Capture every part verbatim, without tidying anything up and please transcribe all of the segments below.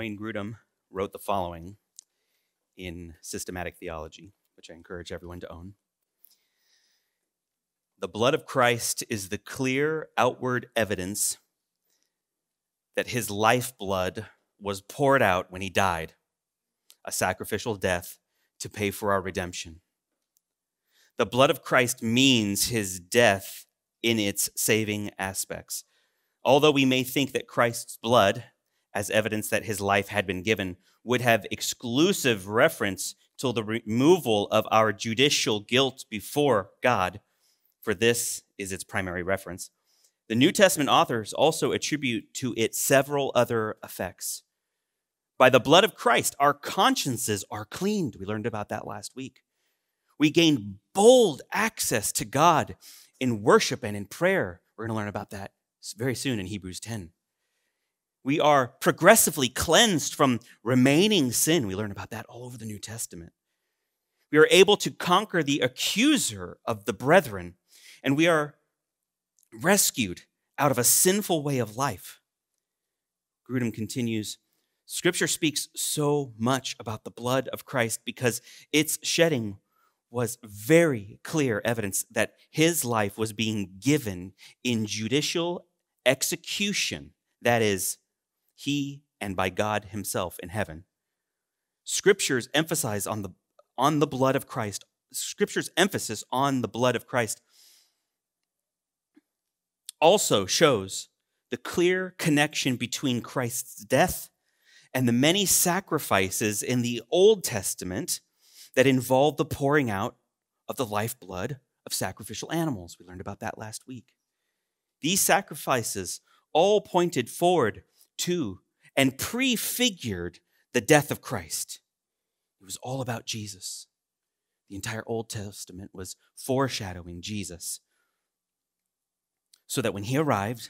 Wayne Grudem wrote the following in Systematic Theology, which I encourage everyone to own. The blood of Christ is the clear outward evidence that his lifeblood was poured out when he died, a sacrificial death to pay for our redemption. The blood of Christ means his death in its saving aspects. Although we may think that Christ's blood, as evidence that his life had been given, would have exclusive reference to the removal of our judicial guilt before God, for this is its primary reference, the New Testament authors also attribute to it several other effects. By the blood of Christ, our consciences are cleaned. We learned about that last week. We gain bold access to God in worship and in prayer. We're going to learn about that very soon in Hebrews ten. We are progressively cleansed from remaining sin. We learn about that all over the New Testament. We are able to conquer the accuser of the brethren, and we are rescued out of a sinful way of life. Grudem continues, Scripture speaks so much about the blood of Christ because its shedding was very clear evidence that his life was being given in judicial execution. That is, he and by God himself in heaven. Scripture's emphasis on the, on the blood of Christ, Scripture's emphasis on the blood of Christ also shows the clear connection between Christ's death and the many sacrifices in the Old Testament that involved the pouring out of the lifeblood of sacrificial animals. We learned about that last week. These sacrifices all pointed forward to and prefigured the death of Christ. It was all about Jesus. The entire Old Testament was foreshadowing Jesus, so that when he arrived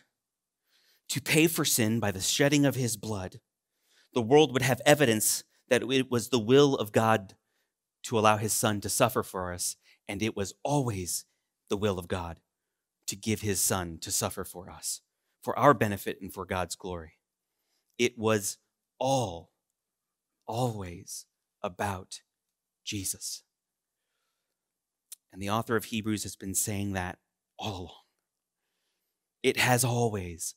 to pay for sin by the shedding of his blood, the world would have evidence that it was the will of God to allow his son to suffer for us, and it was always the will of God to give his son to suffer for us, for our benefit and for God's glory. It was all, always about Jesus. And the author of Hebrews has been saying that all along. It has always,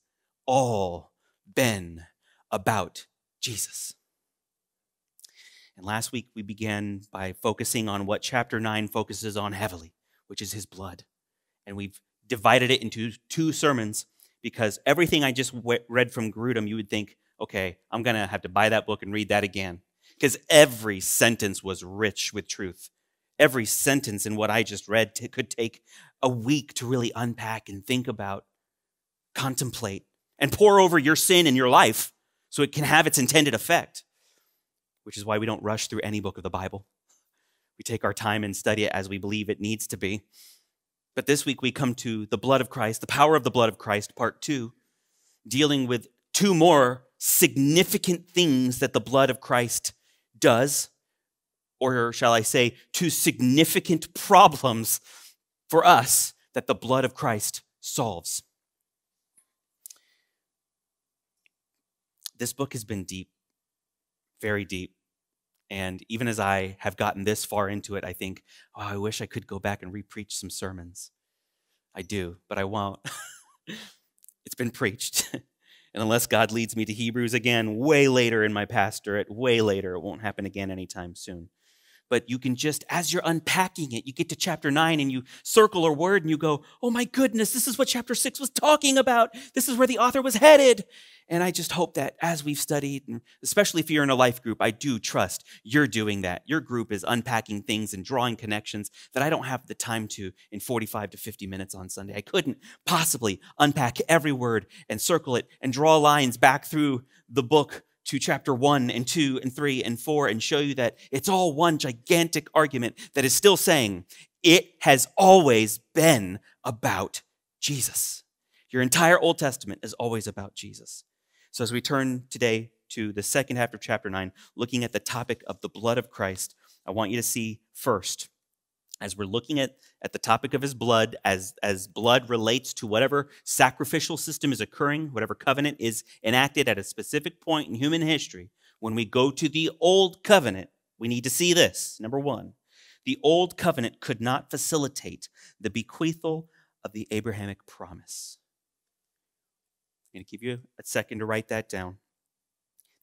all been about Jesus. And last week we began by focusing on what chapter nine focuses on heavily, which is his blood. And we've divided it into two sermons because everything I just read from Grudem, you would think, okay, I'm going to have to buy that book and read that again, because every sentence was rich with truth. Every sentence in what I just read t- could take a week to really unpack and think about, contemplate, and pour over your sin in your life so it can have its intended effect, which is why we don't rush through any book of the Bible. We take our time and study it as we believe it needs to be. But this week we come to the blood of Christ, the power of the blood of Christ, part two, dealing with two more significant things that the blood of Christ does, or shall I say, two significant problems for us that the blood of Christ solves. This book has been deep, very deep. And even as I have gotten this far into it, I think, oh, I wish I could go back and re-preach some sermons. I do, but I won't. It's been preached. And unless God leads me to Hebrews again, way later in my pastorate, way later, it won't happen again anytime soon. But you can just, as you're unpacking it, you get to chapter nine and you circle a word and you go, oh my goodness, this is what chapter six was talking about. This is where the author was headed. And I just hope that as we've studied, and especially if you're in a life group, I do trust you're doing that. Your group is unpacking things and drawing connections that I don't have the time to in forty-five to fifty minutes on Sunday. I couldn't possibly unpack every word and circle it and draw lines back through the book to chapter one and two and three and four and show you that it's all one gigantic argument that is still saying it has always been about Jesus. Your entire Old Testament is always about Jesus. So as we turn today to the second half of chapter nine, looking at the topic of the blood of Christ, I want you to see first, as we're looking at, at the topic of his blood, as, as blood relates to whatever sacrificial system is occurring, whatever covenant is enacted at a specific point in human history, When we go to the old covenant, we need to see this. Number one, the old covenant could not facilitate the bequeathal of the Abrahamic promise. I'm going to give you a second to write that down.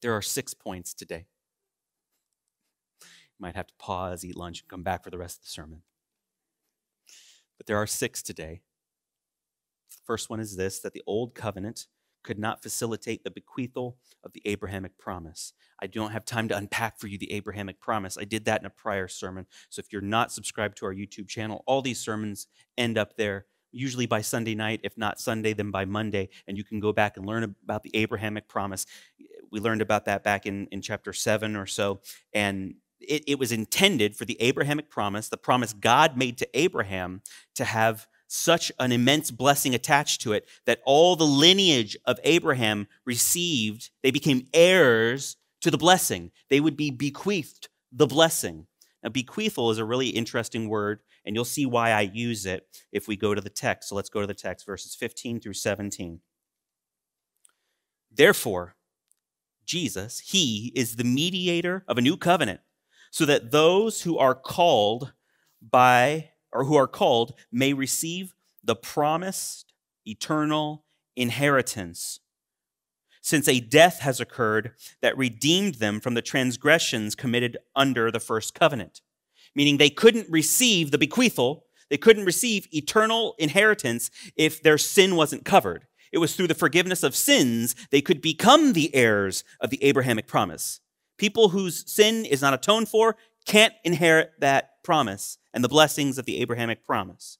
There are six points today. You might have to pause, eat lunch, and come back for the rest of the sermon. But there are six today. The first one is this, that the old covenant could not facilitate the bequeathal of the Abrahamic promise. I don't have time to unpack for you the Abrahamic promise. I did that in a prior sermon. So if you're not subscribed to our YouTube channel, all these sermons end up there, usually by Sunday night. If not Sunday, then by Monday. And you can go back and learn about the Abrahamic promise. We learned about that back in, in chapter seven or so. And it, it was intended for the Abrahamic promise, the promise God made to Abraham, to have such an immense blessing attached to it that all the lineage of Abraham received, they became heirs to the blessing. They would be bequeathed the blessing. Now, bequeathal is a really interesting word, and you'll see why I use it if we go to the text. So let's go to the text, verses fifteen through seventeen. Therefore, Jesus, he is the mediator of a new covenant, so that those who are called by or who are called, may receive the promised eternal inheritance, since a death has occurred that redeemed them from the transgressions committed under the first covenant. Meaning they couldn't receive the bequeathal, they couldn't receive eternal inheritance if their sin wasn't covered. It was through the forgiveness of sins they could become the heirs of the Abrahamic promise. People whose sin is not atoned for can't inherit that promise and the blessings of the Abrahamic promise.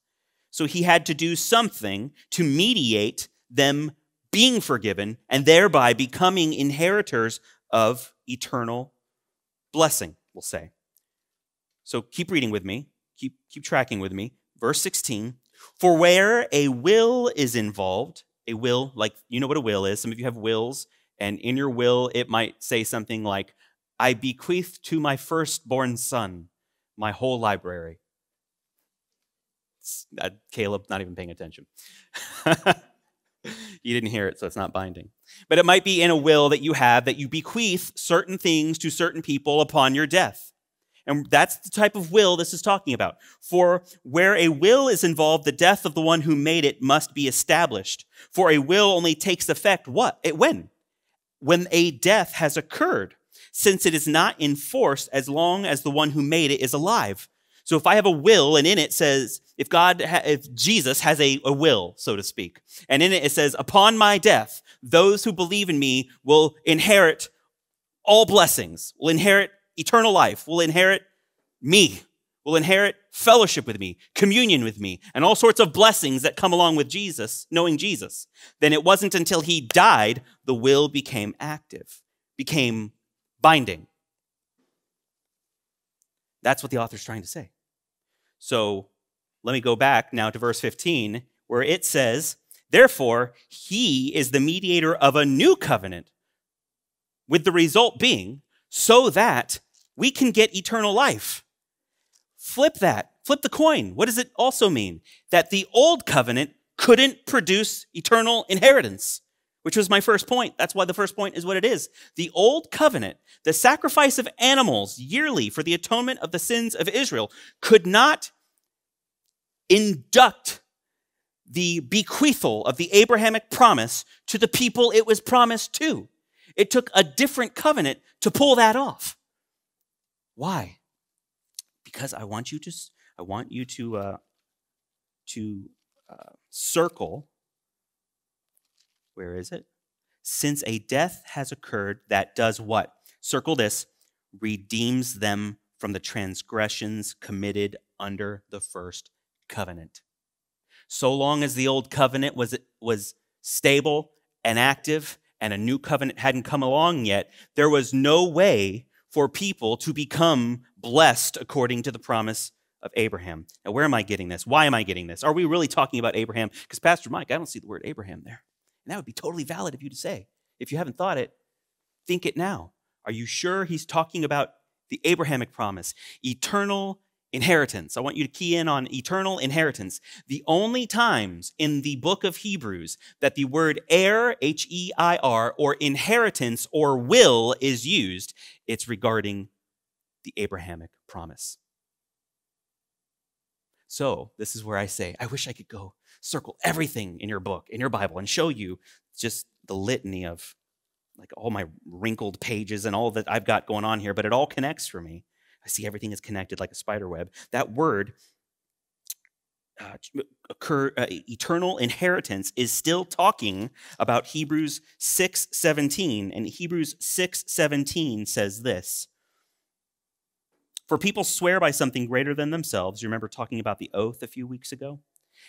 So he had to do something to mediate them being forgiven and thereby becoming inheritors of eternal blessing, we'll say. So keep reading with me, keep, keep tracking with me. Verse sixteen, for where a will is involved, a will, like you know what a will is. Some of you have wills, and in your will, it might say something like, I bequeath to my firstborn son my whole library. Uh, Caleb, not even paying attention. You didn't hear it, so it's not binding. But it might be in a will that you have that you bequeath certain things to certain people upon your death. And that's the type of will this is talking about. For where a will is involved, the death of the one who made it must be established. For a will only takes effect what? It, when? When a death has occurred, since it is not enforced as long as the one who made it is alive. So if I have a will and in it says, if God, if Jesus has a, a will, so to speak, and in it it says, upon my death, those who believe in me will inherit all blessings, will inherit eternal life, will inherit me, will inherit fellowship with me, communion with me, and all sorts of blessings that come along with Jesus, knowing Jesus. Then it wasn't until he died, the will became active, became binding. That's what the author's trying to say. So let me go back now to verse fifteen, where it says, therefore, he is the mediator of a new covenant, with the result being so that we can get eternal life. Flip that, flip the coin. What does it also mean? That the old covenant couldn't produce eternal inheritance, which was my first point. That's why the first point is what it is. The old covenant, the sacrifice of animals yearly for the atonement of the sins of Israel, could not induct the bequeathal of the Abrahamic promise to the people it was promised to. It took a different covenant to pull that off. Why? Because I want you to, I want you to, uh, to uh, circle. Where is it? Since a death has occurred that does what? Circle this, redeems them from the transgressions committed under the first covenant. So long as the old covenant was, was stable and active and a new covenant hadn't come along yet, there was no way for people to become blessed according to the promise of Abraham. Now, where am I getting this? Why am I getting this? Are we really talking about Abraham? Because Pastor Mike, I don't see the word Abraham there. And that would be totally valid of you to say. If you haven't thought it, think it now. Are you sure he's talking about the Abrahamic promise? Eternal Inheritance. I want you to key in on eternal inheritance. The only times in the book of Hebrews that the word heir, H E I R, or inheritance or will is used, it's regarding the Abrahamic promise. So this is where I say, I wish I could go circle everything in your book, in your Bible, and show you just the litany of like all my wrinkled pages and all that I've got going on here, but it all connects for me. I see everything is connected like a spider web. That word, uh, occur, uh, eternal inheritance, is still talking about Hebrews six seventeen. And Hebrews six seventeen says this, "For people swear by something greater than themselves." You remember talking about the oath a few weeks ago?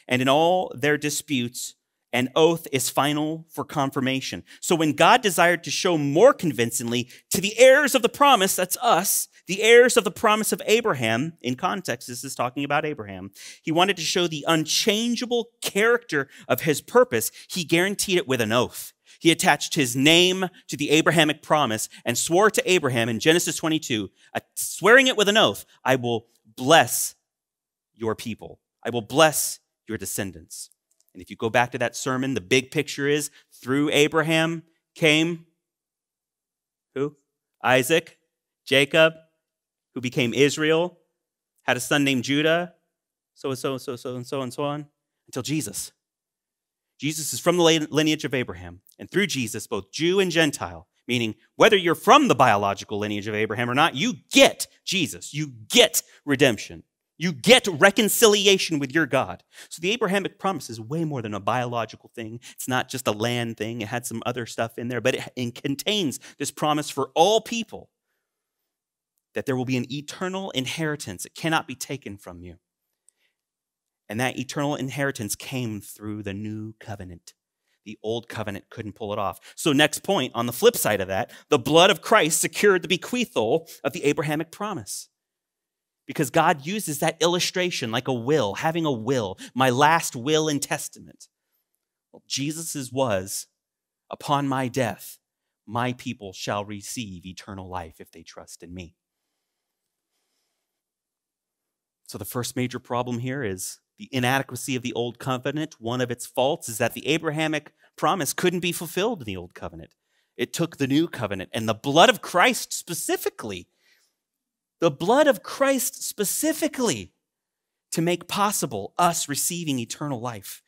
"And in all their disputes, an oath is final for confirmation. So when God desired to show more convincingly to the heirs of the promise," that's us, the heirs of the promise of Abraham, in context, this is talking about Abraham, he wanted to show the unchangeable character of his purpose. He guaranteed it with an oath. He attached his name to the Abrahamic promise and swore to Abraham in Genesis twenty-two, swearing it with an oath, "I will bless your people. I will bless your descendants." And if you go back to that sermon, the big picture is through Abraham came who? Isaac, Jacob, who became Israel, had a son named Judah, so and so and so and so and so and so on, until Jesus. Jesus is from the lineage of Abraham. And through Jesus, both Jew and Gentile, meaning whether you're from the biological lineage of Abraham or not, you get Jesus. You get redemption. You get reconciliation with your God. So the Abrahamic promise is way more than a biological thing. It's not just a land thing. It had some other stuff in there, but it, it contains this promise for all people that there will be an eternal inheritance. It cannot be taken from you. And that eternal inheritance came through the new covenant. The old covenant couldn't pull it off. So next point, on the flip side of that, the blood of Christ secured the bequeathal of the Abrahamic promise. Because God uses that illustration like a will, having a will, my last will and testament. Well, Jesus's was, "Upon my death, my people shall receive eternal life if they trust in me." So the first major problem here is the inadequacy of the old covenant. One of its faults is that the Abrahamic promise couldn't be fulfilled in the old covenant. It took the new covenant and the blood of Christ specifically The blood of Christ specifically to make possible us receiving eternal life.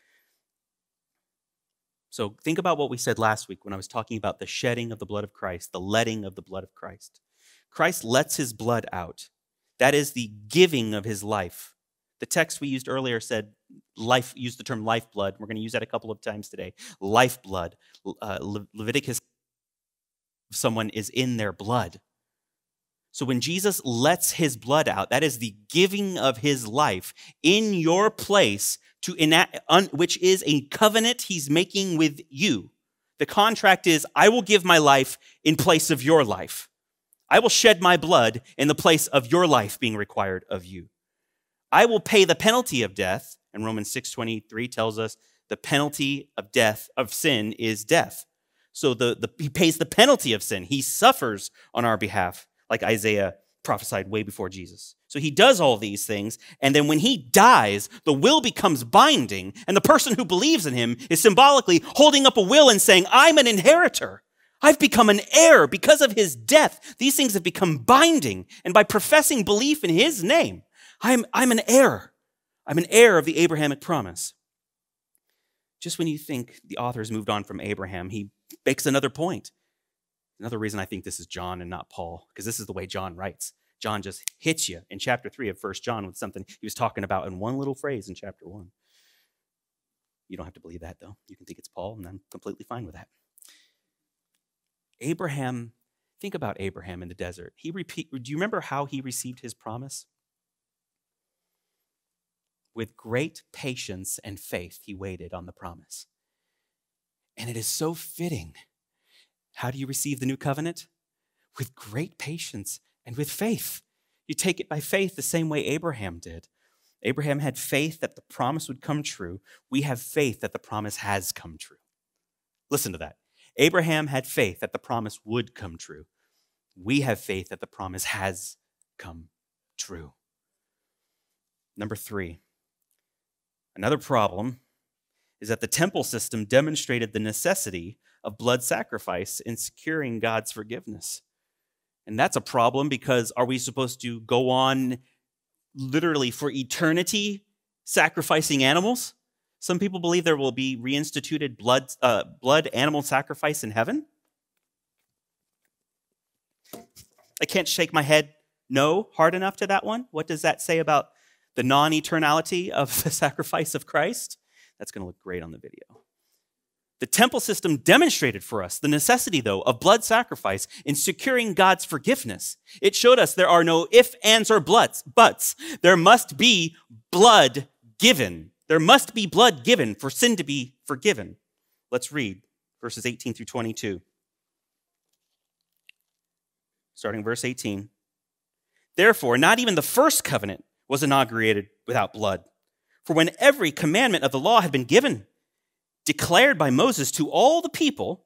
So think about what we said last week when I was talking about the shedding of the blood of Christ, the letting of the blood of Christ. Christ lets his blood out. That is the giving of his life. The text we used earlier said life, used the term lifeblood. We're going to use that a couple of times today. Lifeblood. Uh, Le- Leviticus, someone is in their blood. So when Jesus lets his blood out, that is the giving of his life in your place, to enact, un, which is a covenant he's making with you. The contract is, I will give my life in place of your life. I will shed my blood in the place of your life being required of you. I will pay the penalty of death. And Romans six twenty-three tells us the penalty of death, of sin, is death. So the, the, he pays the penalty of sin. He suffers on our behalf, like Isaiah prophesied way before Jesus. So he does all these things, and then when he dies, the will becomes binding, and the person who believes in him is symbolically holding up a will and saying, I'm an inheritor. I've become an heir because of his death. These things have become binding, and by professing belief in his name, I'm, I'm an heir. I'm an heir of the Abrahamic promise. Just when you think the author's moved on from Abraham, he makes another point. Another reason I think this is John and not Paul, because this is the way John writes. John just hits you in chapter three of First John with something he was talking about in one little phrase in chapter one. You don't have to believe that, though. You can think it's Paul, and I'm completely fine with that. Abraham, think about Abraham in the desert. He repeat, do you remember how he received his promise? With great patience and faith, he waited on the promise. And it is so fitting. How do you receive the new covenant? With great patience and with faith. You take it by faith the same way Abraham did. Abraham had faith that the promise would come true. We have faith that the promise has come true. Listen to that. Abraham had faith that the promise would come true. We have faith that the promise has come true. Number three, another problem is that the temple system demonstrated the necessity of blood sacrifice in securing God's forgiveness. And that's a problem because are we supposed to go on literally for eternity sacrificing animals? Some people believe there will be reinstituted blood, uh, blood animal sacrifice in heaven. I can't shake my head no hard enough to that one. What does that say about the non-eternality of the sacrifice of Christ? That's going to look great on the video. The temple system demonstrated for us the necessity, though, of blood sacrifice in securing God's forgiveness. It showed us there are no ifs, ands, or buts. There must be blood given. There must be blood given for sin to be forgiven. Let's read verses eighteen through twenty-two. Starting verse eighteen. Therefore, not even the first covenant was inaugurated without blood. For when every commandment of the law had been given, declared by Moses to all the people,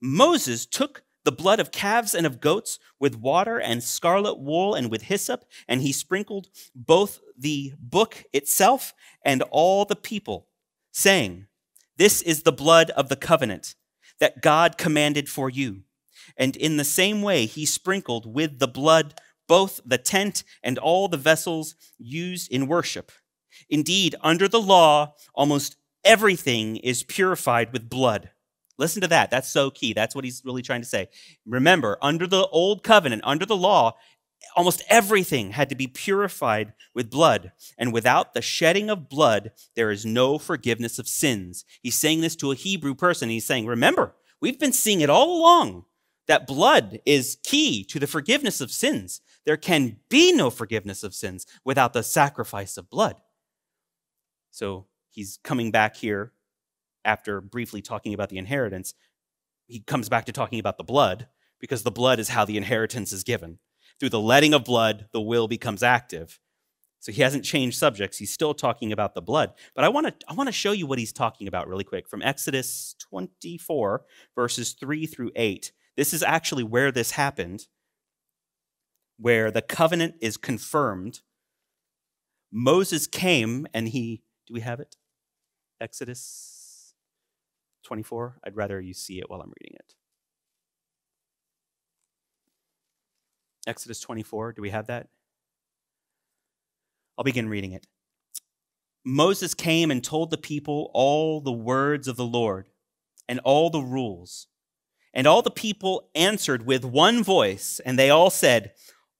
Moses took the blood of calves and of goats with water and scarlet wool and with hyssop, and he sprinkled both the book itself and all the people, saying, "This is the blood of the covenant that God commanded for you." And in the same way, he sprinkled with the blood both the tent and all the vessels used in worship. Indeed, under the law, almost everything is purified with blood. Listen to that. That's so key. That's what he's really trying to say. Remember, under the old covenant, under the law, almost everything had to be purified with blood. And without the shedding of blood, there is no forgiveness of sins. He's saying this to a Hebrew person. He's saying, remember, we've been seeing it all along, that blood is key to the forgiveness of sins. There can be no forgiveness of sins without the sacrifice of blood. So he's coming back here after briefly talking about the inheritance. He comes back to talking about the blood because the blood is how the inheritance is given. Through the letting of blood, the will becomes active. So he hasn't changed subjects. He's still talking about the blood. But I want to I want to show you what he's talking about really quick from Exodus twenty-four, verses three through eight. This is actually where this happened, where the covenant is confirmed. Moses came and he, do we have it? Exodus twenty-four. I'd rather you see it while I'm reading it. Exodus twenty-four, do we have that? I'll begin reading it. Moses came and told the people all the words of the Lord and all the rules. And all the people answered with one voice, and they all said,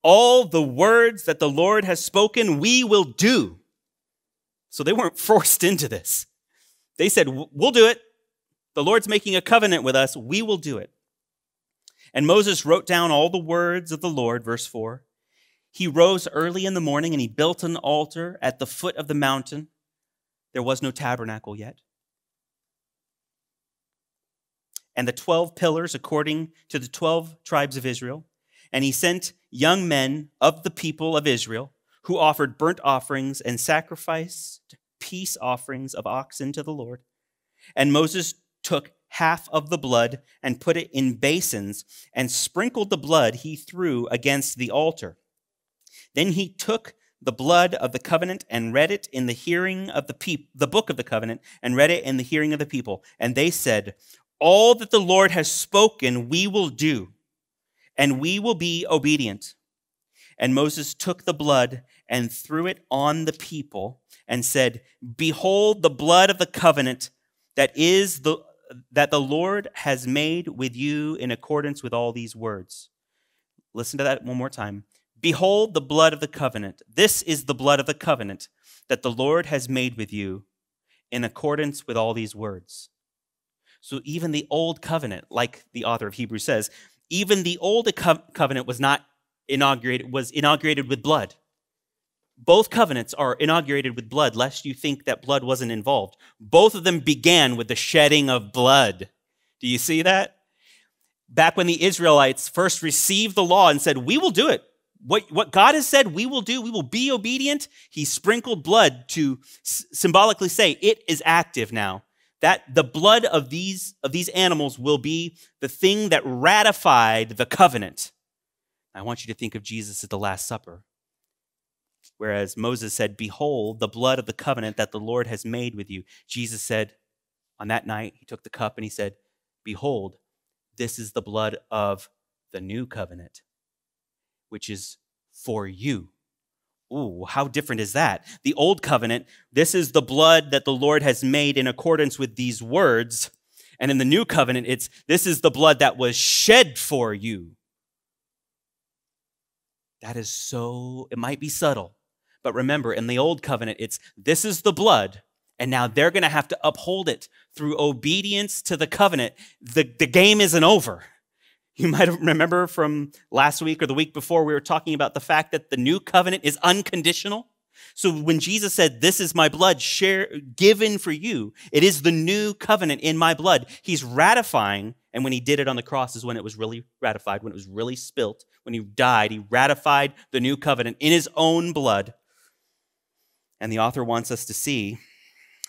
"All the words that the Lord has spoken, we will do." So they weren't forced into this. They said, "We'll do it. The Lord's making a covenant with us. We will do it." And Moses wrote down all the words of the Lord, verse four. He rose early in the morning and he built an altar at the foot of the mountain. There was no tabernacle yet. And the twelve pillars according to the twelve tribes of Israel. And he sent young men of the people of Israel who offered burnt offerings and sacrificed peace offerings of oxen to the Lord. And Moses took half of the blood and put it in basins and sprinkled the blood he threw against the altar. Then he took the blood of the covenant and read it in the hearing of the people, the book of the covenant, and read it in the hearing of the people. And they said, "All that the Lord has spoken, we will do, and we will be obedient." And Moses took the blood and threw it on the people and said, "Behold the blood of the covenant that is the that the Lord has made with you in accordance with all these words." Listen to that one more time. "Behold the blood of the covenant. This is the blood of the covenant that the Lord has made with you in accordance with all these words." So even the old covenant, like the author of Hebrews says, even the old co- covenant was not inaugurated, was inaugurated with blood. Both covenants are inaugurated with blood, lest you think that blood wasn't involved. Both of them began with the shedding of blood. Do you see that? Back when the Israelites first received the law and said, "We will do it. What, what God has said, we will do. We will be obedient." He sprinkled blood to s- symbolically say, it is active now. That the blood of these, of these animals will be the thing that ratified the covenant. I want you to think of Jesus at the Last Supper. Whereas Moses said, behold, the blood of the covenant that the Lord has made with you. Jesus said, on that night, he took the cup and he said, behold, this is the blood of the new covenant, which is for you. Ooh, how different is that? The old covenant, this is the blood that the Lord has made in accordance with these words. And in the new covenant, it's this is the blood that was shed for you. That is so, it might be subtle. But remember, in the old covenant, it's this is the blood, and now they're going to have to uphold it through obedience to the covenant. The, the game isn't over. You might remember from last week or the week before, we were talking about the fact that the new covenant is unconditional. So when Jesus said, this is my blood share, given for you, it is the new covenant in my blood. He's ratifying, and when he did it on the cross is when it was really ratified, when it was really spilt. When he died, he ratified the new covenant in his own blood. And the author wants us to see,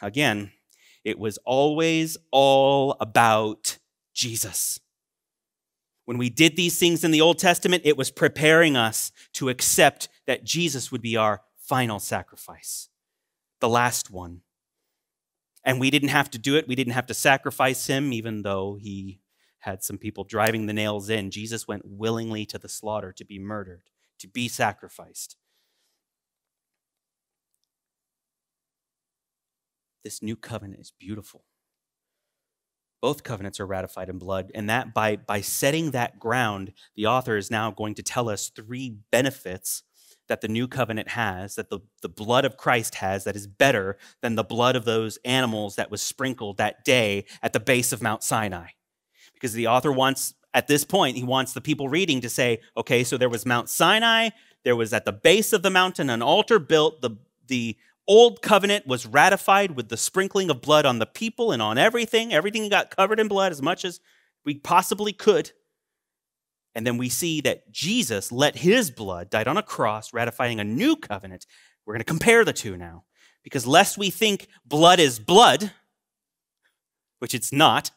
again, it was always all about Jesus. When we did these things in the Old Testament, it was preparing us to accept that Jesus would be our final sacrifice, the last one. And we didn't have to do it. We didn't have to sacrifice him, even though he had some people driving the nails in. Jesus went willingly to the slaughter to be murdered, to be sacrificed. This new covenant is beautiful. Both covenants are ratified in blood, and that by, by setting that ground, the author is now going to tell us three benefits that the new covenant has, that the, the blood of Christ has, that is better than the blood of those animals that was sprinkled that day at the base of Mount Sinai. Because the author wants, at this point, he wants the people reading to say, okay, so there was Mount Sinai, there was at the base of the mountain an altar built, the the Old covenant was ratified with the sprinkling of blood on the people and on everything. Everything got covered in blood as much as we possibly could. And then we see that Jesus let his blood, died on a cross, ratifying a new covenant. We're going to compare the two now. Because lest we think blood is blood, which it's not,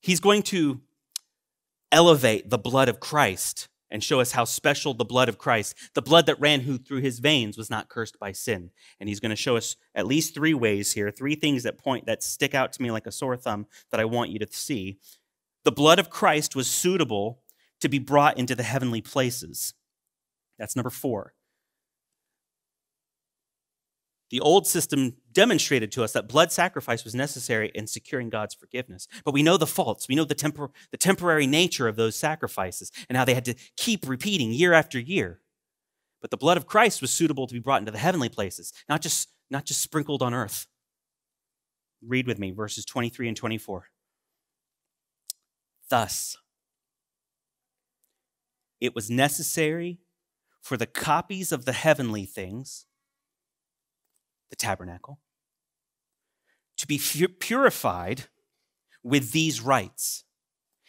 he's going to elevate the blood of Christ and show us how special the blood of Christ, the blood that ran through his veins, was not cursed by sin. And he's going to show us at least three ways here, three things that point, that stick out to me like a sore thumb that I want you to see. The blood of Christ was suitable to be brought into the heavenly places. That's number four. The old system demonstrated to us that blood sacrifice was necessary in securing God's forgiveness. But we know the faults. We know the, tempor the temporary nature of those sacrifices and how they had to keep repeating year after year. But the blood of Christ was suitable to be brought into the heavenly places, not just, not just sprinkled on earth. Read with me, verses twenty-three and twenty-four. Thus, it was necessary for the copies of the heavenly things, the tabernacle, to be purified with these rites.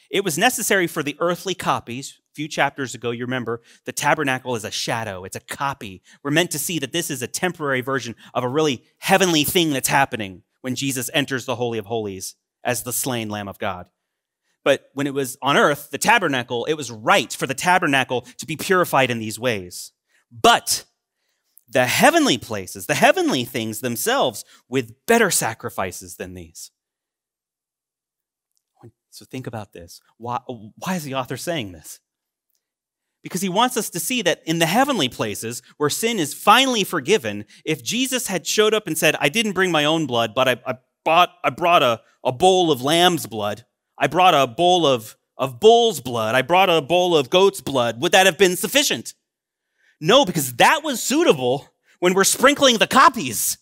It was necessary for the earthly copies. A few chapters ago, you remember, the tabernacle is a shadow. It's a copy. We're meant to see that this is a temporary version of a really heavenly thing that's happening when Jesus enters the Holy of Holies as the slain Lamb of God. But when it was on earth, the tabernacle, it was right for the tabernacle to be purified in these ways. But the heavenly places, the heavenly things themselves, with better sacrifices than these. So think about this. Why, why is the author saying this? Because he wants us to see that in the heavenly places where sin is finally forgiven, if Jesus had showed up and said, I didn't bring my own blood, but I, I, bought, I brought a, a bowl of lamb's blood, I brought a bowl of, of bull's blood, I brought a bowl of goat's blood, would that have been sufficient? No, because that was suitable when we're sprinkling the copies,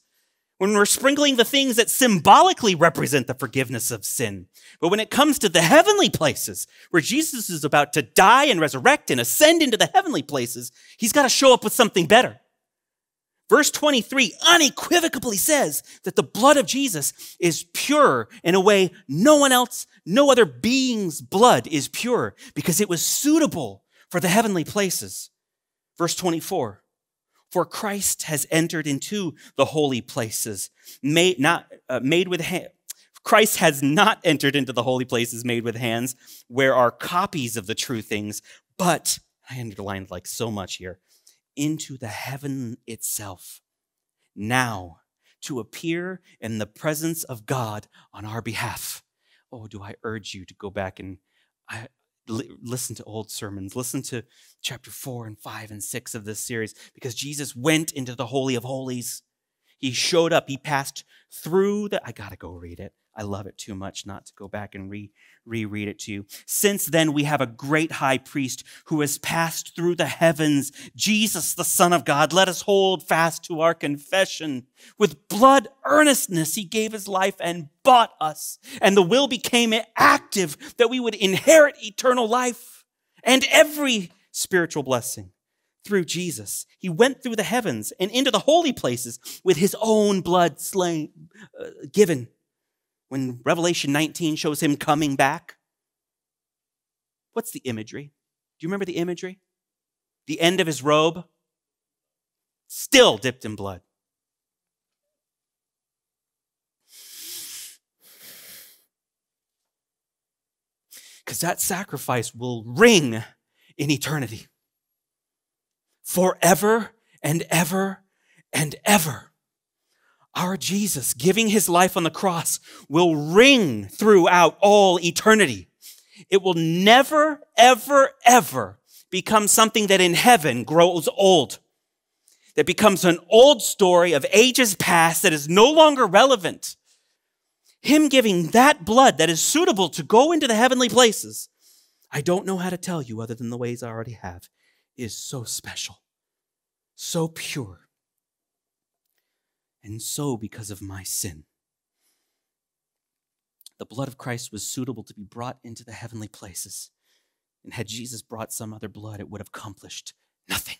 when we're sprinkling the things that symbolically represent the forgiveness of sin. But when it comes to the heavenly places, where Jesus is about to die and resurrect and ascend into the heavenly places, he's got to show up with something better. Verse twenty-three unequivocally says that the blood of Jesus is pure in a way no one else, no other being's blood is pure, because it was suitable for the heavenly places. Verse twenty-four, for Christ has entered into the holy places made not uh, made with hand. Christ has not entered into the holy places made with hands, where are copies of the true things, but I underlined like so much here, into the heaven itself now to appear in the presence of God on our behalf. Oh, do I urge you to go back and I, li- listen to old sermons. Listen to chapter four and five and six of this series, because Jesus went into the Holy of Holies. He showed up. He passed through the... I got to go read it. I love it too much not to go back and re, reread it to you. Since then, we have a great high priest who has passed through the heavens, Jesus, the Son of God. Let us hold fast to our confession. With blood earnestness, he gave his life and bought us. And the will became active that we would inherit eternal life and every spiritual blessing. Through Jesus, he went through the heavens and into the holy places with his own blood slain, uh, given. When Revelation nineteen shows him coming back, what's the imagery? Do you remember the imagery? The end of his robe, still dipped in blood. Because that sacrifice will ring in eternity. Forever and ever and ever. Our Jesus giving his life on the cross will ring throughout all eternity. It will never, ever, ever become something that in heaven grows old, that becomes an old story of ages past that is no longer relevant. Him giving that blood that is suitable to go into the heavenly places, I don't know how to tell you other than the ways I already have, is so special, so pure, and so because of my sin. The blood of Christ was suitable to be brought into the heavenly places, and had Jesus brought some other blood, it would have accomplished nothing.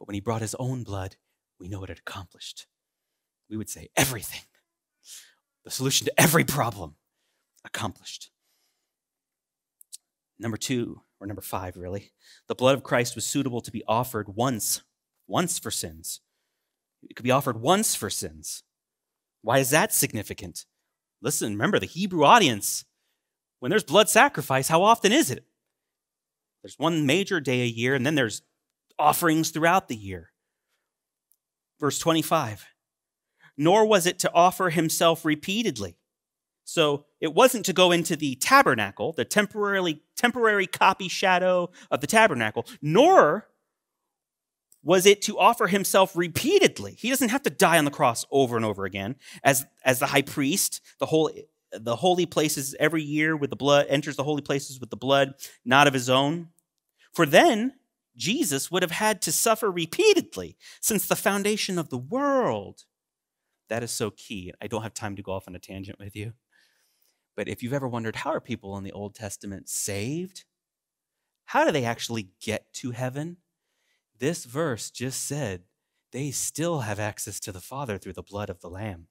But when he brought his own blood, we know what it accomplished. We would say everything, the solution to every problem, accomplished. Number two, or number five, really. The blood of Christ was suitable to be offered once, once for sins. It could be offered once for sins. Why is that significant? Listen, remember the Hebrew audience. When there's blood sacrifice, how often is it? There's one major day a year, and then there's offerings throughout the year. Verse twenty-five, nor was it to offer himself repeatedly. So it wasn't to go into the tabernacle, the temporarily temporary copy shadow of the tabernacle, nor was it to offer himself repeatedly. He doesn't have to die on the cross over and over again. As, as the high priest, the whole the holy places every year with the blood, enters the holy places with the blood, not of his own. For then Jesus would have had to suffer repeatedly since the foundation of the world. That is so key. I don't have time to go off on a tangent with you. But if you've ever wondered, how are people in the Old Testament saved? How do they actually get to heaven? This verse just said they still have access to the Father through the blood of the Lamb.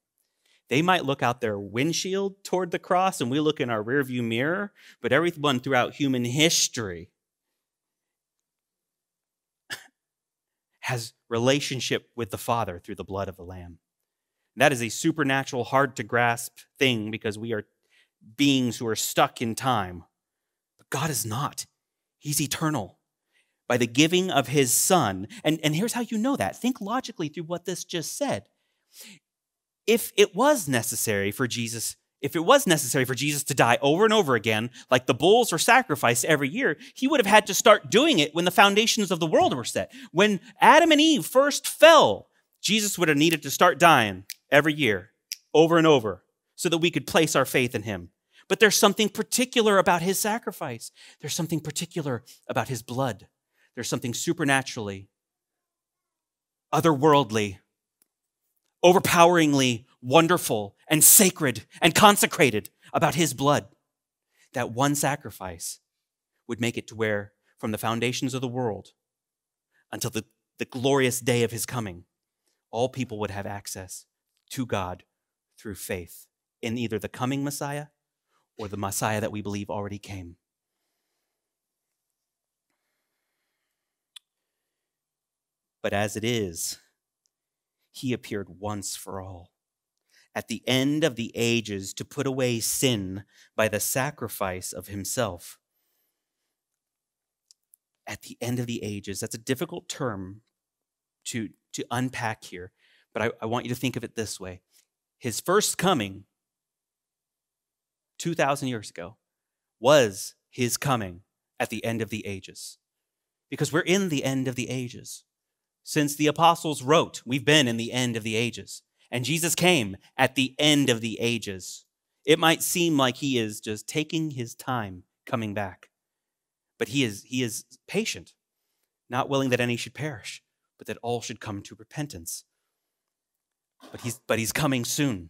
They might look out their windshield toward the cross and we look in our rearview mirror, but everyone throughout human history has relationship with the Father through the blood of the Lamb. That is a supernatural, hard to grasp thing because we are beings who are stuck in time. But God is not. He's eternal by the giving of his son. And, and here's how you know that. Think logically through what this just said. If it was necessary for Jesus, if it was necessary for Jesus to die over and over again, like the bulls were sacrificed every year, he would have had to start doing it when the foundations of the world were set. When Adam and Eve first fell, Jesus would have needed to start dying every year, over and over, so that we could place our faith in him. But there's something particular about his sacrifice. There's something particular about his blood. There's something supernaturally, otherworldly, overpoweringly wonderful and sacred and consecrated about his blood. That one sacrifice would make it to where, from the foundations of the world until the, the glorious day of his coming, all people would have access to God through faith in either the coming Messiah or the Messiah that we believe already came. But as it is, he appeared once for all at the end of the ages to put away sin by the sacrifice of himself. at the end of the ages. That's a difficult term to, to unpack here, but I, I want you to think of it this way. His first coming two thousand years ago was his coming at the end of the ages, because we're in the end of the ages. Since the apostles wrote, we've been in the end of the ages, and Jesus came at the end of the ages. It might seem like he is just taking his time coming back, but he is, he is patient, not willing that any should perish, but that all should come to repentance. But he's, but he's coming soon.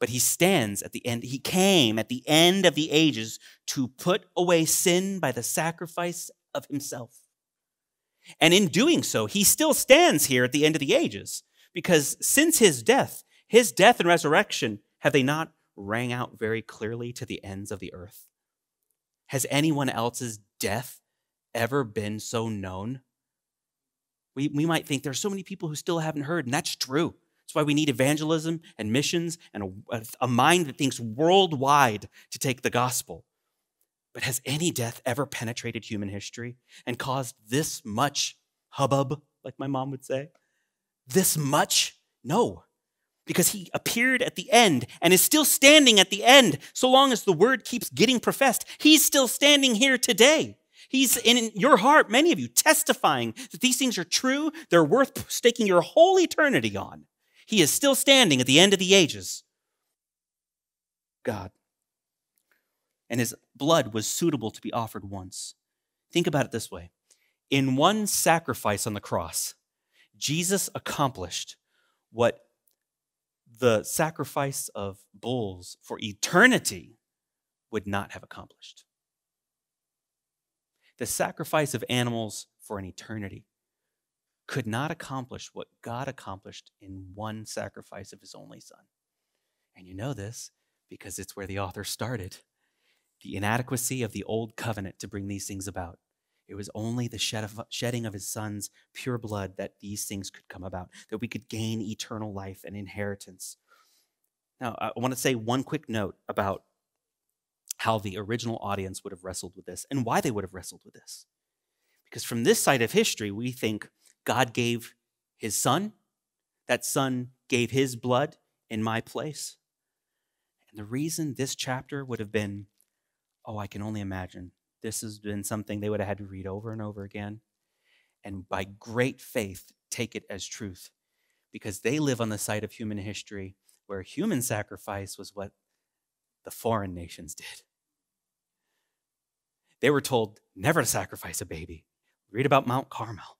But he stands at the end. He came at the end of the ages to put away sin by the sacrifice of himself. And in doing so, he still stands here at the end of the ages, because since his death, his death and resurrection, have they not rang out very clearly to the ends of the earth? Has anyone else's death ever been so known? We, we might think there's so many people who still haven't heard, and that's true. That's why we need evangelism and missions and a, a mind that thinks worldwide to take the gospel. But has any death ever penetrated human history and caused this much hubbub, like my mom would say? This much? No, because he appeared at the end and is still standing at the end. So long as the word keeps getting professed, he's still standing here today. He's in your heart, many of you, testifying that these things are true. They're worth staking your whole eternity on. He is still standing at the end of the ages. God. And his blood was suitable to be offered once. Think about it this way. In one sacrifice on the cross, Jesus accomplished what the sacrifice of bulls for eternity would not have accomplished. The sacrifice of animals for an eternity could not accomplish what God accomplished in one sacrifice of his only son. And you know this because it's where the author started. The inadequacy of the old covenant to bring these things about. It was only the shed of, shedding of his son's pure blood that these things could come about, that we could gain eternal life and inheritance. Now, I want to say one quick note about how the original audience would have wrestled with this and why they would have wrestled with this. Because from this side of history, we think, God gave his son. That son gave his blood in my place. And the reason this chapter would have been, oh, I can only imagine. This has been something they would have had to read over and over again. And by great faith, take it as truth. Because they live on the side of human history where human sacrifice was what the foreign nations did. They were told never to sacrifice a baby. Read about Mount Carmel.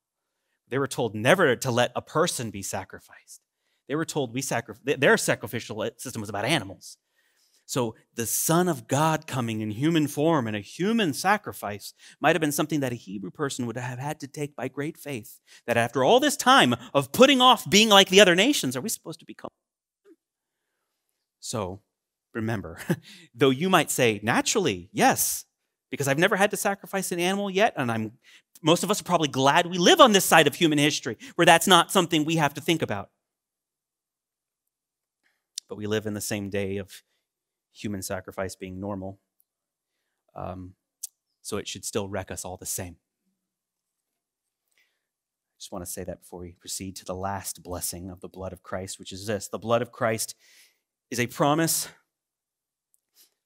They were told never to let a person be sacrificed. They were told we sacrifice. Their sacrificial system was about animals. So the Son of God coming in human form and a human sacrifice might have been something that a Hebrew person would have had to take by great faith. That after all this time of putting off being like the other nations, are we supposed to become? So remember, though you might say, naturally, yes, because I've never had to sacrifice an animal yet, and I'm most of us are probably glad we live on this side of human history where that's not something we have to think about. But we live in the same day of human sacrifice being normal. Um, so it should still wreck us all the same. I just want to say that before we proceed to the last blessing of the blood of Christ, which is this. The blood of Christ is a promise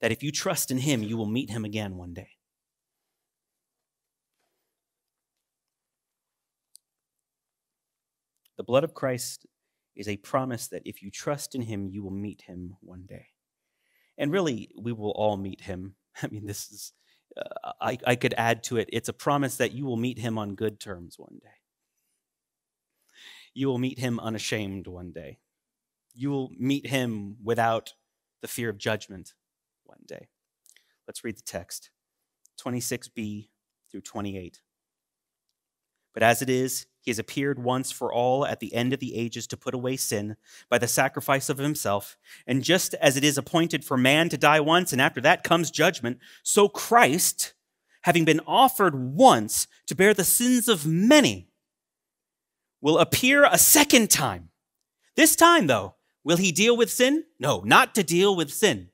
that if you trust in him, you will meet him again one day. The blood of Christ is a promise that if you trust in him, you will meet him one day. And really, we will all meet him. I mean, this is, uh, I, I could add to it, it's a promise that you will meet him on good terms one day. You will meet him unashamed one day. You will meet him without the fear of judgment one day. Let's read the text, twenty-six b through twenty-eight. But as it is, he has appeared once for all at the end of the ages to put away sin by the sacrifice of himself. And just as it is appointed for man to die once, and after that comes judgment, so Christ, having been offered once to bear the sins of many, will appear a second time. This time, though, will he deal with sin? No, not to deal with sin,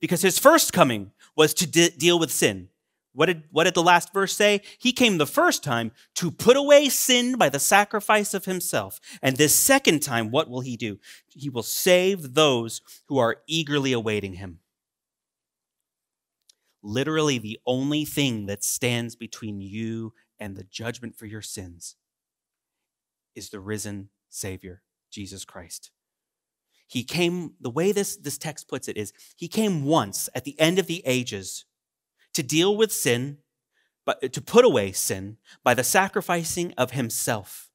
because his first coming was to de- deal with sin. What did, what did the last verse say? He came the first time to put away sin by the sacrifice of himself. And this second time, what will he do? He will save those who are eagerly awaiting him. Literally the only thing that stands between you and the judgment for your sins is the risen Savior, Jesus Christ. He came, the way this, this text puts it is, he came once at the end of the ages to deal with sin, but to put away sin by the sacrificing of himself.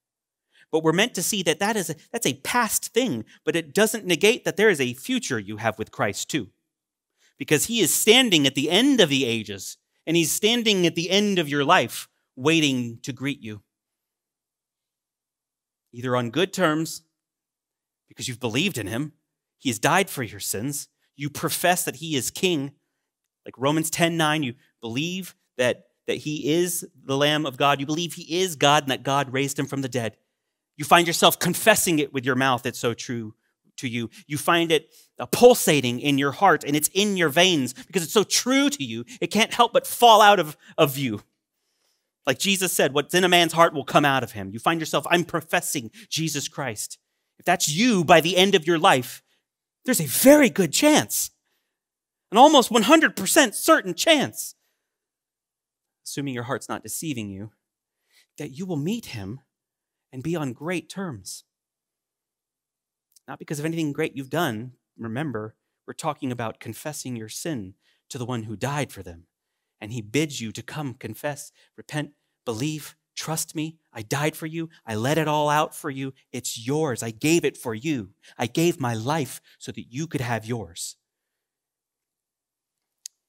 But we're meant to see that, that is a, that's a past thing, but it doesn't negate that there is a future you have with Christ too. Because he is standing at the end of the ages, and he's standing at the end of your life waiting to greet you. Either on good terms, because you've believed in him, he has died for your sins, you profess that he is king, like Romans ten nine, you believe that, that he is the Lamb of God, you believe he is God and that God raised him from the dead. You find yourself confessing it with your mouth, it's so true to you. You find it uh, pulsating in your heart and it's in your veins because it's so true to you, it can't help but fall out of, of you. Like Jesus said, what's in a man's heart will come out of him. You find yourself, I'm professing Jesus Christ. If that's you by the end of your life, there's a very good chance, an almost one hundred percent certain chance, assuming your heart's not deceiving you, that you will meet him and be on great terms. Not because of anything great you've done. Remember, we're talking about confessing your sin to the one who died for them. And he bids you to come, confess, repent, believe, trust me. I died for you. I let it all out for you. It's yours. I gave it for you. I gave my life so that you could have yours.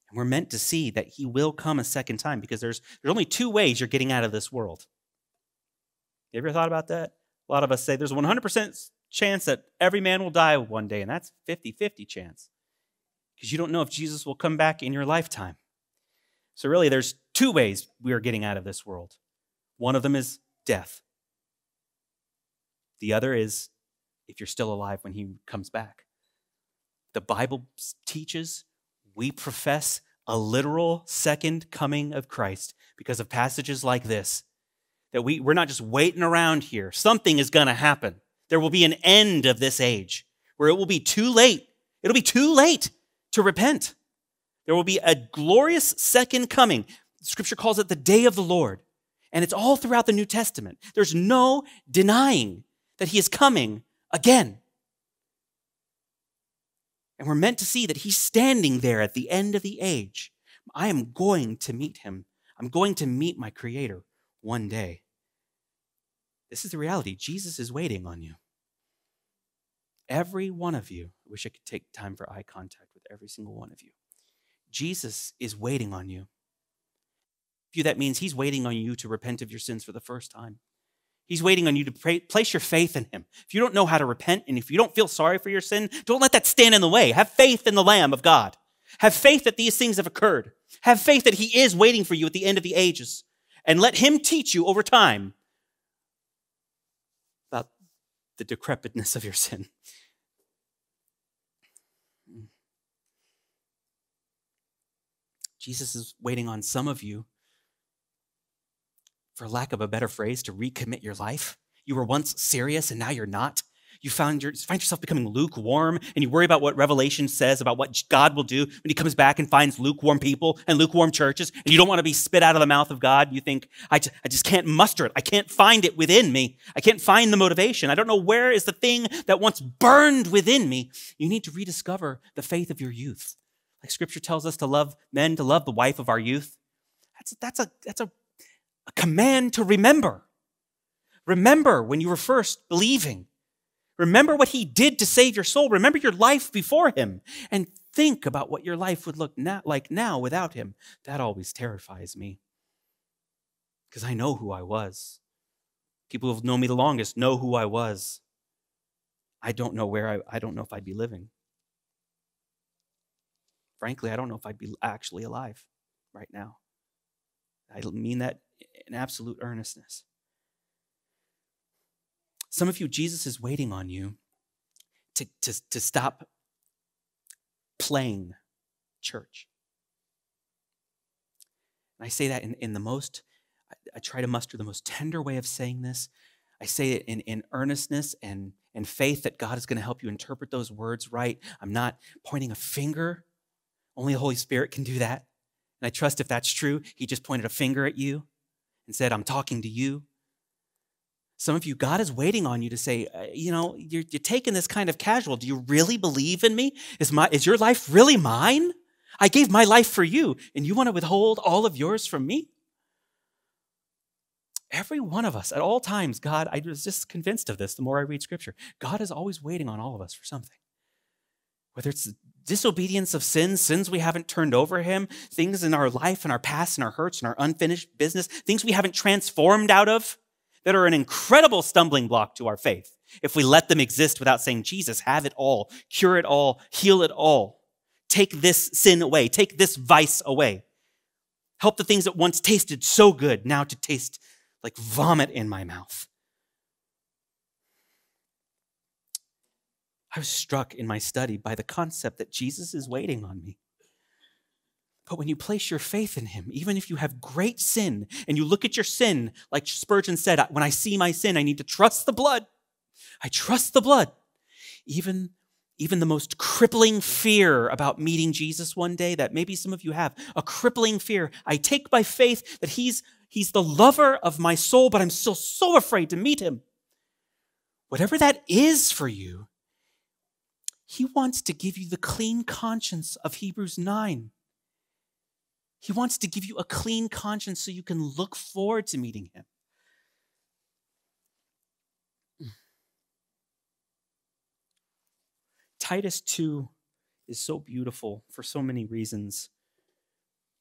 And we're meant to see that he will come a second time because there's, there's only two ways you're getting out of this world. You ever thought about that? A lot of us say there's a one hundred percent chance that every man will die one day, and that's fifty fifty chance because you don't know if Jesus will come back in your lifetime. So really, there's two ways we are getting out of this world. One of them is death. The other is if you're still alive when he comes back. The Bible teaches, we profess a literal second coming of Christ because of passages like this, that we, we're not just waiting around here. Something is going to happen. There will be an end of this age where it will be too late. It'll be too late to repent. There will be a glorious second coming. Scripture calls it the day of the Lord. And it's all throughout the New Testament. There's no denying that he is coming again. And we're meant to see that he's standing there at the end of the age. I am going to meet him. I'm going to meet my Creator one day. This is the reality. Jesus is waiting on you. Every one of you. I wish I could take time for eye contact with every single one of you. Jesus is waiting on you. For you, that means he's waiting on you to repent of your sins for the first time. He's waiting on you to pray, place your faith in him. If you don't know how to repent and if you don't feel sorry for your sin, don't let that stand in the way. Have faith in the Lamb of God. Have faith that these things have occurred. Have faith that he is waiting for you at the end of the ages. And let him teach you over time about the decrepitness of your sin. Jesus is waiting on some of you, for lack of a better phrase, to recommit your life. You were once serious and now you're not. You found your, find yourself becoming lukewarm and you worry about what Revelation says about what God will do when he comes back and finds lukewarm people and lukewarm churches and you don't want to be spit out of the mouth of God. You think, I just, I just can't muster it. I can't find it within me. I can't find the motivation. I don't know where is the thing that once burned within me. You need to rediscover the faith of your youth. Like scripture tells us to love men, to love the wife of our youth. That's, that's, a, that's a, a command to remember. Remember when you were first believing. Remember what he did to save your soul. Remember your life before him. And think about what your life would look now, like now without him. That always terrifies me. Because I know who I was. People who've known me the longest know who I was. I don't know where I, I don't know if I'd be living. Frankly, I don't know if I'd be actually alive right now. I mean that in absolute earnestness. Some of you, Jesus is waiting on you to, to, to stop playing church. And I say that in, in the most, I, I try to muster the most tender way of saying this. I say it in, in earnestness and, and faith that God is going to help you interpret those words right. I'm not pointing a finger. Only the Holy Spirit can do that. And I trust if that's true, he just pointed a finger at you and said, I'm talking to you. Some of you, God is waiting on you to say, you know, you're, you're taking this kind of casual. Do you really believe in me? Is, my, is your life really mine? I gave my life for you, and you want to withhold all of yours from me? Every one of us, at all times, God, I was just convinced of this the more I read Scripture. God is always waiting on all of us for something. Whether it's disobedience of sins, sins we haven't turned over him, things in our life and our past and our hurts and our unfinished business, things we haven't transformed out of, that are an incredible stumbling block to our faith if we let them exist without saying, Jesus, have it all, cure it all, heal it all. Take this sin away. Take this vice away. Help the things that once tasted so good now to taste like vomit in my mouth. I was struck in my study by the concept that Jesus is waiting on me. But when you place your faith in him, even if you have great sin and you look at your sin, like Spurgeon said, when I see my sin, I need to trust the blood. I trust the blood. Even, even the most crippling fear about meeting Jesus one day that maybe some of you have, a crippling fear. I take by faith that he's, he's the lover of my soul, but I'm still so afraid to meet him. Whatever that is for you, he wants to give you the clean conscience of Hebrews nine. He wants to give you a clean conscience so you can look forward to meeting him. Titus two is so beautiful for so many reasons.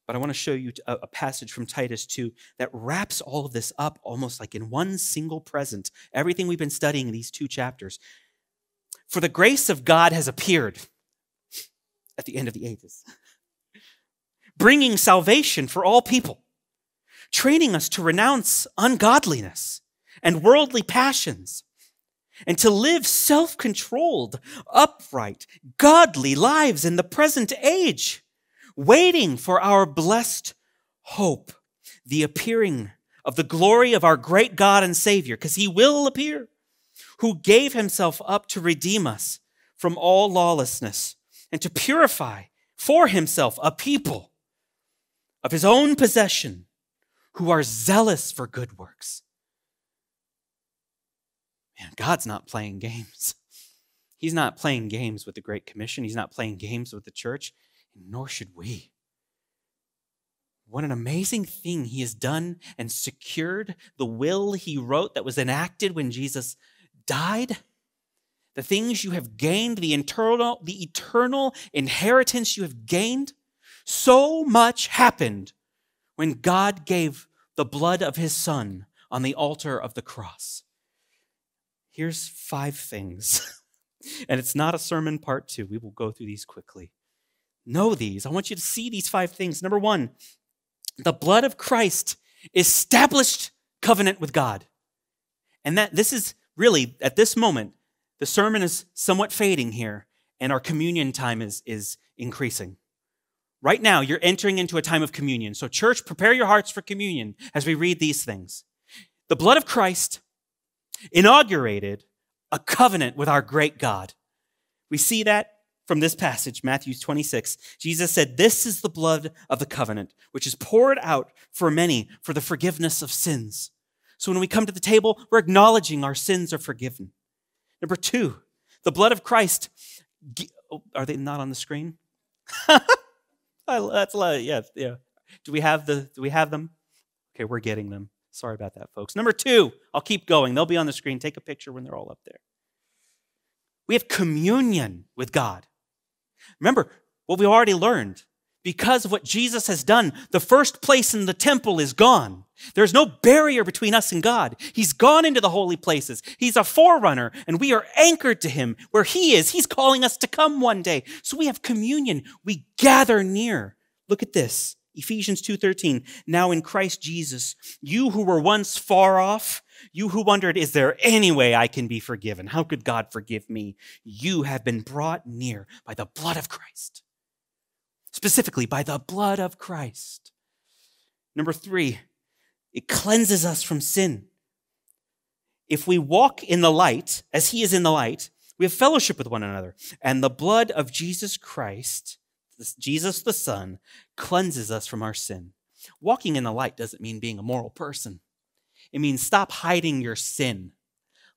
But I want to show you a passage from Titus two that wraps all of this up almost like in one single present. Everything we've been studying in these two chapters. For the grace of God has appeared at the end of the ages. Bringing salvation for all people, training us to renounce ungodliness and worldly passions, and to live self-controlled, upright, godly lives in the present age, waiting for our blessed hope, the appearing of the glory of our great God and Savior, because he will appear, who gave himself up to redeem us from all lawlessness and to purify for himself a people of his own possession, who are zealous for good works. Man, God's not playing games. He's not playing games with the Great Commission. He's not playing games with the church, nor should we. What an amazing thing he has done and secured the will he wrote that was enacted when Jesus died. The things you have gained, the internal, the eternal inheritance you have gained. So much happened when God gave the blood of his son on the altar of the cross. Here's five things. And it's not a sermon part two. We will go through these quickly. Know these. I want you to see these five things. Number one, the blood of Christ established covenant with God. And that this is really, at this moment, the sermon is somewhat fading here, and our communion time is, is increasing. Right now, you're entering into a time of communion. So church, prepare your hearts for communion as we read these things. The blood of Christ inaugurated a covenant with our great God. We see that from this passage, Matthew twenty-six. Jesus said, this is the blood of the covenant, which is poured out for many for the forgiveness of sins. So when we come to the table, we're acknowledging our sins are forgiven. Number two, the blood of Christ. Oh, are they not on the screen? I, that's a lot, yeah, yeah. Do we have the? Do we have them? Okay, we're getting them. Sorry about that, folks. Number two, I'll keep going. They'll be on the screen. Take a picture when they're all up there. We have communion with God. Remember what we already learned. Because of what Jesus has done, the first place in the temple is gone. There's no barrier between us and God. He's gone into the holy places. He's a forerunner, and we are anchored to him. Where he is, he's calling us to come one day. So we have communion. We gather near. Look at this. Ephesians two thirteen. Now in Christ Jesus, you who were once far off, you who wondered, is there any way I can be forgiven? How could God forgive me? You have been brought near by the blood of Christ. Specifically, by the blood of Christ. Number three, it cleanses us from sin. If we walk in the light, as he is in the light, we have fellowship with one another. And the blood of Jesus Christ, Jesus the Son, cleanses us from our sin. Walking in the light doesn't mean being a moral person. It means stop hiding your sin.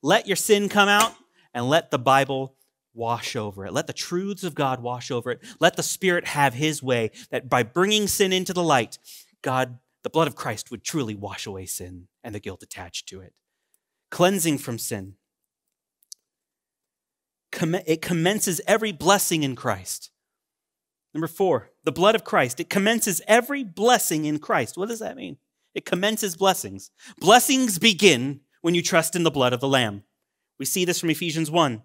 Let your sin come out and let the Bible wash over it. Let the truths of God wash over it. Let the Spirit have his way, that by bringing sin into the light, God, the blood of Christ would truly wash away sin and the guilt attached to it. Cleansing from sin. It commences every blessing in Christ. Number four, the blood of Christ. It commences every blessing in Christ. What does that mean? It commences blessings. Blessings begin when you trust in the blood of the Lamb. We see this from Ephesians one.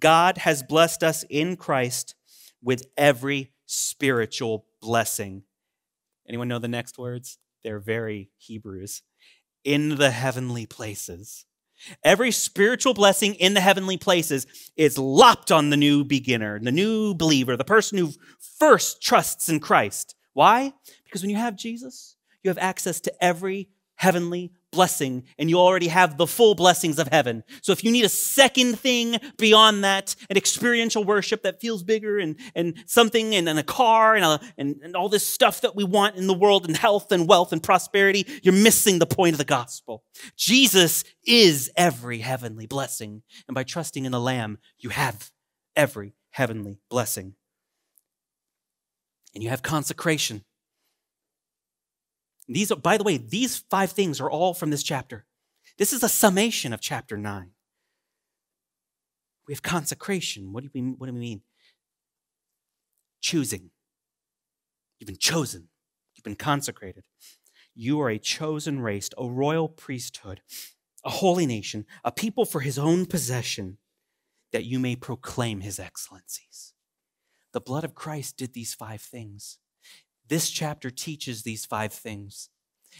God has blessed us in Christ with every spiritual blessing. Anyone know the next words? They're very Hebrews. In the heavenly places. Every spiritual blessing in the heavenly places is lopped on the new beginner, the new believer, the person who first trusts in Christ. Why? Because when you have Jesus, you have access to every heavenly blessing, and you already have the full blessings of heaven. So if you need a second thing beyond that, an experiential worship that feels bigger and, and something and, and a car and, a, and, and all this stuff that we want in the world and health and wealth and prosperity, you're missing the point of the gospel. Jesus is every heavenly blessing. And by trusting in the Lamb, you have every heavenly blessing. And you have consecration. These are, by the way, these five things are all from this chapter. This is a summation of chapter nine. We have consecration. What do we, what do we mean? Choosing. You've been chosen. You've been consecrated. You are a chosen race, a royal priesthood, a holy nation, a people for his own possession, that you may proclaim his excellencies. The blood of Christ did these five things. This chapter teaches these five things.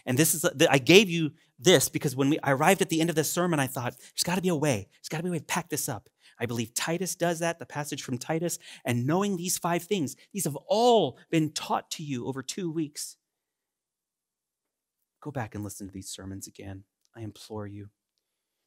And this is, I gave you this because when we, I arrived at the end of this sermon, I thought, there's got to be a way. There's got to be a way to pack this up. I believe Titus does that, the passage from Titus. And knowing these five things, these have all been taught to you over two weeks. Go back and listen to these sermons again. I implore you,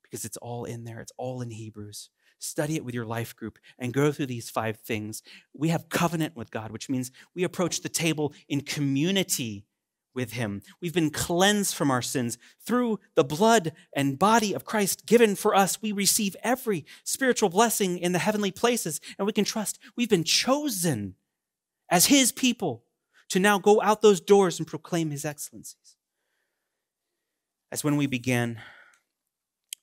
because it's all in there. It's all in Hebrews. Study it with your life group and go through these five things. We have covenant with God, which means we approach the table in community with him. We've been cleansed from our sins through the blood and body of Christ given for us. We receive every spiritual blessing in the heavenly places, and we can trust we've been chosen as his people to now go out those doors and proclaim his excellencies. As when we began,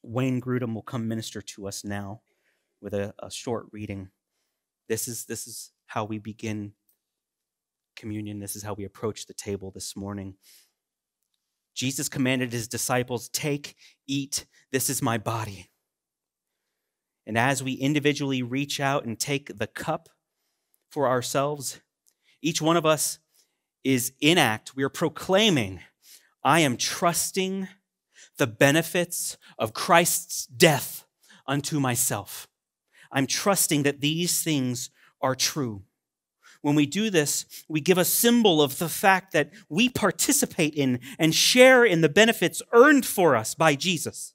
Wayne Grudem will come minister to us now with a, a short reading. This is, this is how we begin communion. This is how we approach the table this morning. Jesus commanded his disciples, take, eat, this is my body. And as we individually reach out and take the cup for ourselves, each one of us is in act. We are proclaiming, I am trusting the benefits of Christ's death unto myself. I'm trusting that these things are true. When we do this, we give a symbol of the fact that we participate in and share in the benefits earned for us by Jesus.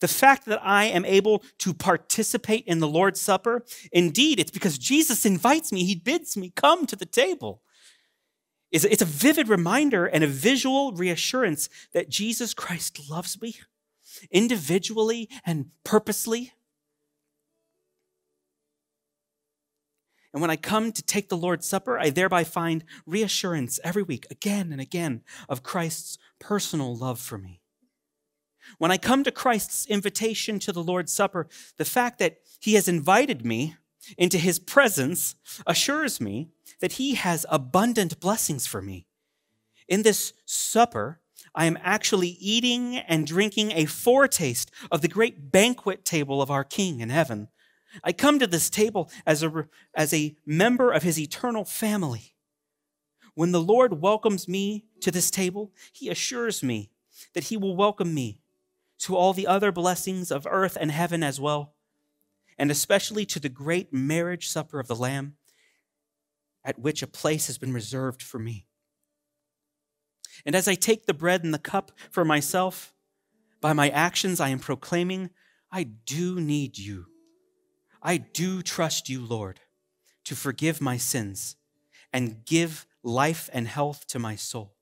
The fact that I am able to participate in the Lord's Supper, indeed, it's because Jesus invites me, he bids me come to the table. It's a vivid reminder and a visual reassurance that Jesus Christ loves me individually and purposely. And when I come to take the Lord's Supper, I thereby find reassurance every week, again and again, of Christ's personal love for me. When I come to Christ's invitation to the Lord's Supper, the fact that he has invited me into his presence assures me that he has abundant blessings for me. In this supper, I am actually eating and drinking a foretaste of the great banquet table of our King in heaven. I come to this table as a, as a member of his eternal family. When the Lord welcomes me to this table, he assures me that he will welcome me to all the other blessings of earth and heaven as well, and especially to the great marriage supper of the Lamb, at which a place has been reserved for me. And as I take the bread and the cup for myself, by my actions I am proclaiming, I do need you. I do trust you, Lord, to forgive my sins and give life and health to my soul.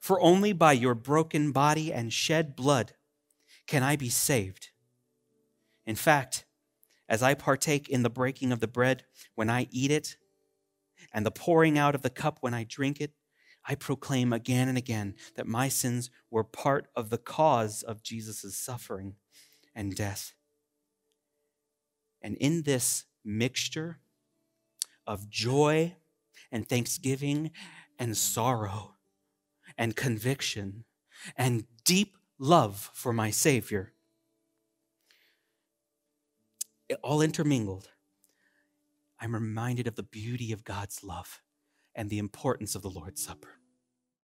For only by your broken body and shed blood can I be saved. In fact, as I partake in the breaking of the bread when I eat it and the pouring out of the cup when I drink it, I proclaim again and again that my sins were part of the cause of Jesus' suffering and death. And in this mixture of joy and thanksgiving and sorrow and conviction and deep love for my Savior, it all intermingled, I'm reminded of the beauty of God's love and the importance of the Lord's Supper.